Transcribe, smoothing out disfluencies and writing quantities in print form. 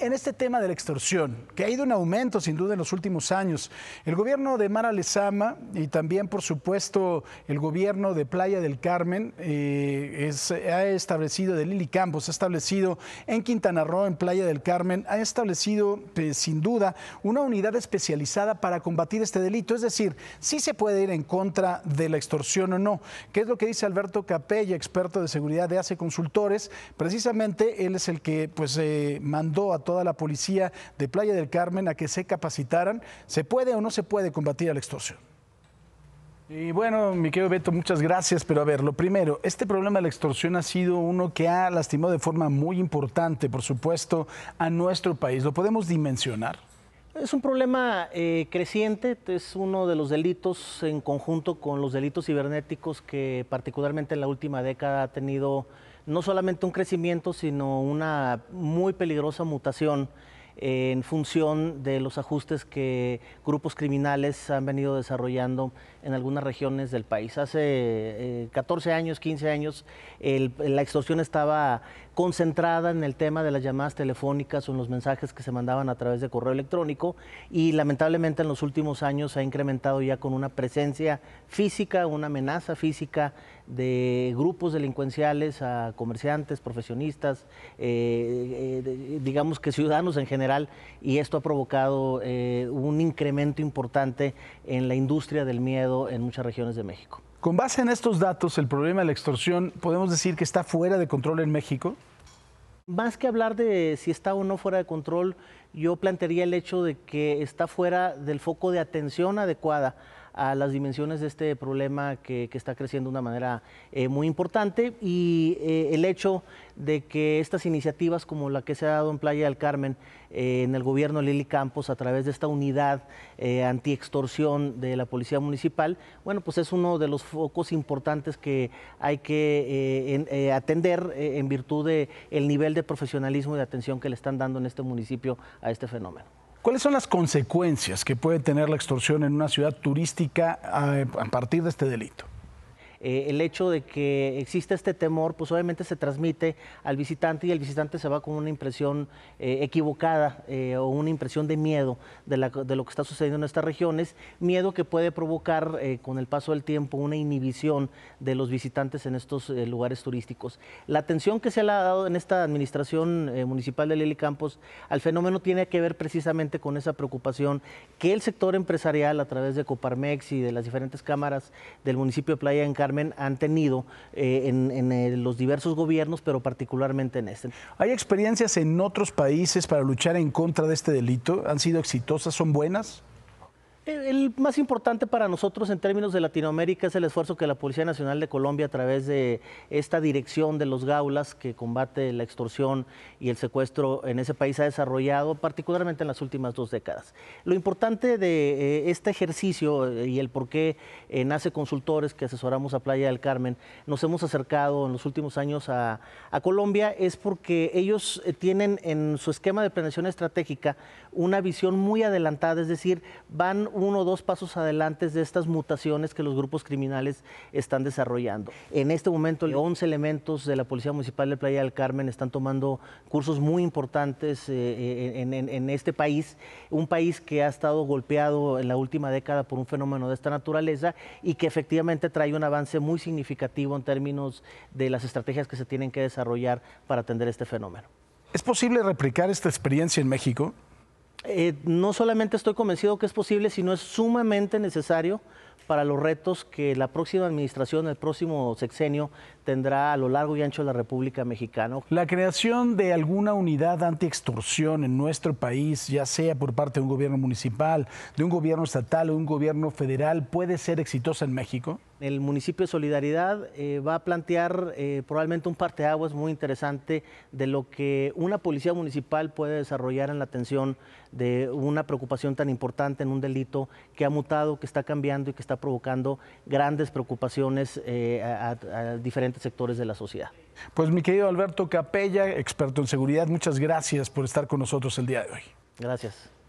en este tema de la extorsión, que ha ido en aumento sin duda en los últimos años, el gobierno de Mara Lezama y también, por supuesto, el gobierno de Playa del Carmen de Lili Campos, ha establecido en Quintana Roo, en Playa del Carmen, ha establecido sin duda una unidad especializada para combatir este delito. Es decir, si se puede ir en contra de la extorsión o no. ¿Qué es lo que dice Alberto Capella, experto de seguridad de ACE Consultores? Precisamente él es el que mandó a toda la policía de Playa del Carmen a que se capacitaran. ¿Se puede o no se puede combatir a la extorsión? Y bueno, mi querido Beto, muchas gracias, pero a ver, lo primero, este problema de la extorsión ha sido uno que ha lastimado de forma muy importante, por supuesto, a nuestro país. ¿Lo podemos dimensionar? Es un problema creciente, es uno de los delitos en conjunto con los delitos cibernéticos que particularmente en la última década ha tenido no solamente un crecimiento, sino una muy peligrosa mutación en función de los ajustes que grupos criminales han venido desarrollando en algunas regiones del país. Hace 14 años, 15 años, la extorsión estaba concentrada en el tema de las llamadas telefónicas o en los mensajes que se mandaban a través de correo electrónico, y lamentablemente en los últimos años se ha incrementado ya con una presencia física, una amenaza física de grupos delincuenciales a comerciantes, profesionistas, digamos que ciudadanos en general, y esto ha provocado un incremento importante en la industria del miedo en muchas regiones de México. Con base en estos datos, el problema de la extorsión, ¿podemos decir que está fuera de control en México? Más que hablar de si está o no fuera de control, yo plantearía el hecho de que está fuera del foco de atención adecuada a las dimensiones de este problema que está creciendo de una manera muy importante, y el hecho de que estas iniciativas como la que se ha dado en Playa del Carmen, en el gobierno de Lili Campos a través de esta unidad antiextorsión de la Policía Municipal, bueno, pues es uno de los focos importantes que hay que atender en virtud del nivel de profesionalismo y de atención que le están dando en este municipio a este fenómeno. ¿Cuáles son las consecuencias que puede tener la extorsión en una ciudad turística a partir de este delito? El hecho de que exista este temor, pues obviamente se transmite al visitante, y el visitante se va con una impresión equivocada o una impresión de miedo de lo que está sucediendo en estas regiones, miedo que puede provocar con el paso del tiempo una inhibición de los visitantes en estos lugares turísticos. La atención que se le ha dado en esta administración municipal de Lili Campos al fenómeno tiene que ver precisamente con esa preocupación que el sector empresarial a través de Coparmex y de las diferentes cámaras del municipio de Playa del Carmen han tenido en los diversos gobiernos, pero particularmente en este. ¿Hay experiencias en otros países para luchar en contra de este delito? ¿Han sido exitosas? ¿Son buenas? El más importante para nosotros en términos de Latinoamérica es el esfuerzo que la Policía Nacional de Colombia, a través de esta dirección de los GAULAS que combate la extorsión y el secuestro en ese país, ha desarrollado, particularmente en las últimas 2 décadas. Lo importante de este ejercicio y el por qué en ACE Consultores, que asesoramos a Playa del Carmen, nos hemos acercado en los últimos años a Colombia, es porque ellos tienen en su esquema de planeación estratégica una visión muy adelantada, es decir, van 1 o 2 pasos adelante de estas mutaciones que los grupos criminales están desarrollando. En este momento, 11 elementos de la Policía Municipal de Playa del Carmen están tomando cursos muy importantes en este país, un país que ha estado golpeado en la última década por un fenómeno de esta naturaleza y que efectivamente trae un avance muy significativo en términos de las estrategias que se tienen que desarrollar para atender este fenómeno. ¿Es posible replicar esta experiencia en México? No solamente estoy convencido que es posible, sino es sumamente necesario para los retos que la próxima administración, el próximo sexenio, tendrá a lo largo y ancho de la República Mexicana. La creación de alguna unidad antiextorsión en nuestro país, ya sea por parte de un gobierno municipal, de un gobierno estatal o un gobierno federal, ¿puede ser exitosa en México? El municipio de Solidaridad va a plantear probablemente un parteaguas muy interesante de lo que una policía municipal puede desarrollar en la atención de una preocupación tan importante en un delito que ha mutado, que está cambiando y que está provocando grandes preocupaciones a diferentes sectores de la sociedad. Pues mi querido Alberto Capella, experto en seguridad, muchas gracias por estar con nosotros el día de hoy. Gracias.